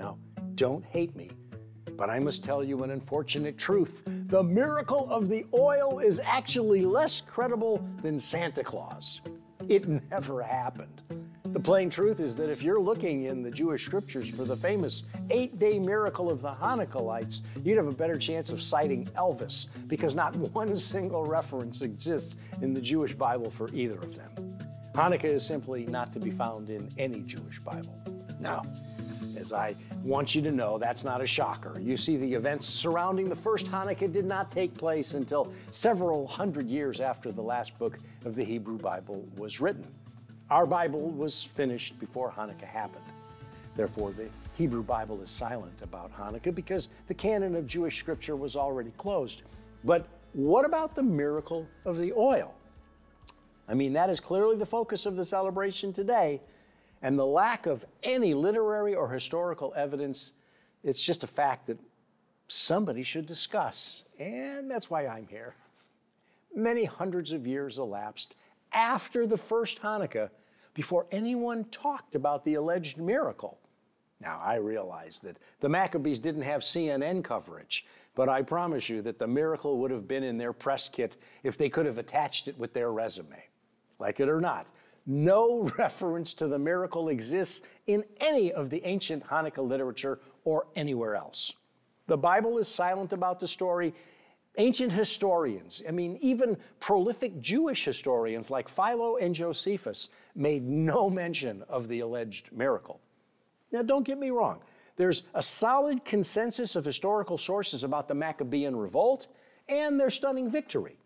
now. Don't hate me, but I must tell you an unfortunate truth. The miracle of the oil is actually less credible than Santa Claus. It never happened. The plain truth is that if you're looking in the Jewish scriptures for the famous 8-day miracle of the Hanukkah lights, you'd have a better chance of citing Elvis, because not one single reference exists in the Jewish Bible for either of them. Hanukkah is simply not to be found in any Jewish Bible. Now, as I want you to know, that's not a shocker. You see, the events surrounding the first Hanukkah did not take place until several hundred years after the last book of the Hebrew Bible was written. Our Bible was finished before Hanukkah happened. Therefore, the Hebrew Bible is silent about Hanukkah because the canon of Jewish scripture was already closed. But what about the miracle of the oil? I mean, that is clearly the focus of the celebration today, and the lack of any literary or historical evidence, it's just a fact that somebody should discuss, and that's why I'm here. Many hundreds of years elapsed after the first Hanukkah before anyone talked about the alleged miracle. Now, I realize that the Maccabees didn't have CNN coverage, but I promise you that the miracle would have been in their press kit if they could have attached it with their resume. Like it or not, no reference to the miracle exists in any of the ancient Hanukkah literature or anywhere else. The Bible is silent about the story. Ancient historians, I mean, even prolific Jewish historians like Philo and Josephus, made no mention of the alleged miracle. Now, don't get me wrong. There's a solid consensus of historical sources about the Maccabean revolt and their stunning victory.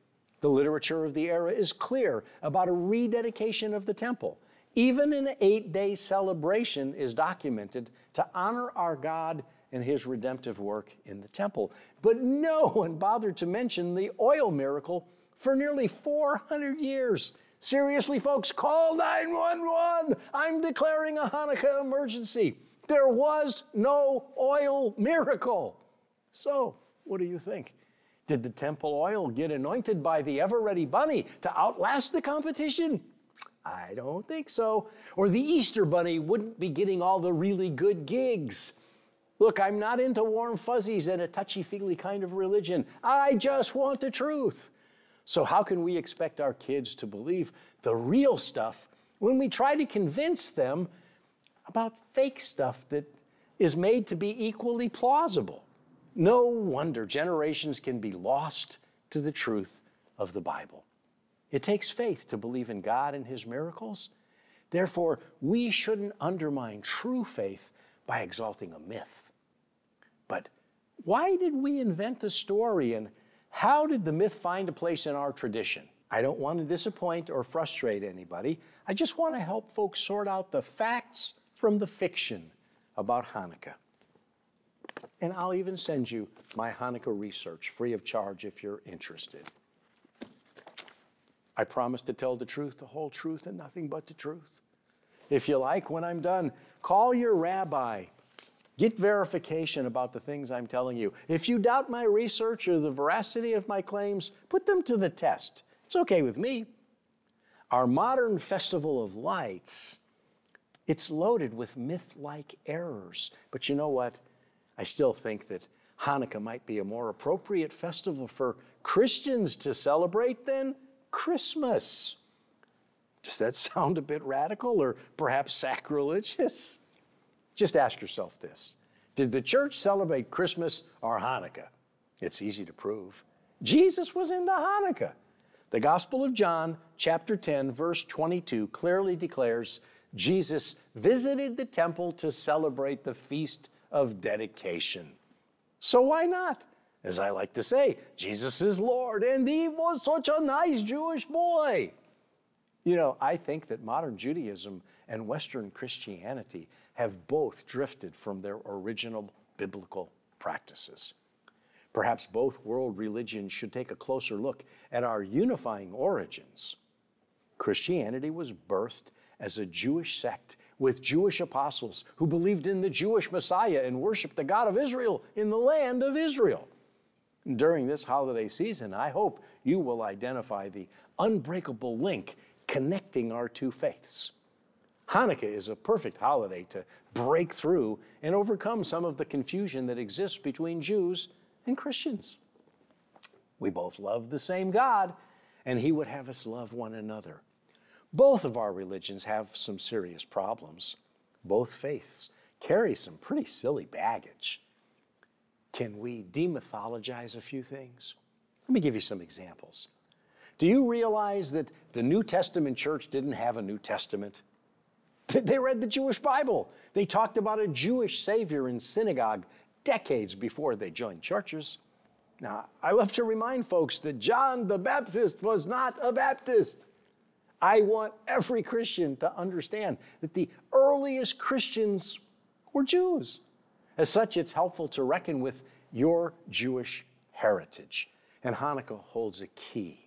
The literature of the era is clear about a rededication of the temple. Even an 8-day celebration is documented to honor our God and his redemptive work in the temple. But no one bothered to mention the oil miracle for nearly 400 years. Seriously, folks, call 911. I'm declaring a Hanukkah emergency. There was no oil miracle. So, what do you think? Did the temple oil get anointed by the ever-ready bunny to outlast the competition? I don't think so. Or the Easter bunny wouldn't be getting all the really good gigs. Look, I'm not into warm fuzzies and a touchy-feely kind of religion. I just want the truth. So how can we expect our kids to believe the real stuff when we try to convince them about fake stuff that is made to be equally plausible? No wonder generations can be lost to the truth of the Bible. It takes faith to believe in God and his miracles. Therefore, we shouldn't undermine true faith by exalting a myth. But why did we invent a story, and how did the myth find a place in our tradition? I don't want to disappoint or frustrate anybody. I just want to help folks sort out the facts from the fiction about Hanukkah. And I'll even send you my Hanukkah research free of charge if you're interested. I promise to tell the truth, the whole truth, and nothing but the truth. If you like, when I'm done, call your rabbi. Get verification about the things I'm telling you. If you doubt my research or the veracity of my claims, put them to the test. It's okay with me. Our modern Festival of Lights, it's loaded with myth-like errors. But you know what? I still think that Hanukkah might be a more appropriate festival for Christians to celebrate than Christmas. Does that sound a bit radical or perhaps sacrilegious? Just ask yourself this. Did the church celebrate Christmas or Hanukkah? It's easy to prove. Jesus was into Hanukkah. The Gospel of John, chapter 10, verse 22, clearly declares Jesus visited the temple to celebrate the Feast of Dedication. So why not? As I like to say, Jesus is Lord, and he was such a nice Jewish boy. You know, I think that modern Judaism and Western Christianity have both drifted from their original biblical practices. Perhaps both world religions should take a closer look at our unifying origins. Christianity was birthed as a Jewish sect with Jewish apostles who believed in the Jewish Messiah and worshiped the God of Israel in the land of Israel. During this holiday season, I hope you will identify the unbreakable link connecting our two faiths. Hanukkah is a perfect holiday to break through and overcome some of the confusion that exists between Jews and Christians. We both love the same God, and He would have us love one another. Both of our religions have some serious problems. Both faiths carry some pretty silly baggage. Can we demythologize a few things? Let me give you some examples. Do you realize that the New Testament church didn't have a New Testament? They read the Jewish Bible. They talked about a Jewish Savior in synagogue decades before they joined churches. Now, I love to remind folks that John the Baptist was not a Baptist. I want every Christian to understand that the earliest Christians were Jews. As such, it's helpful to reckon with your Jewish heritage. And Hanukkah holds a key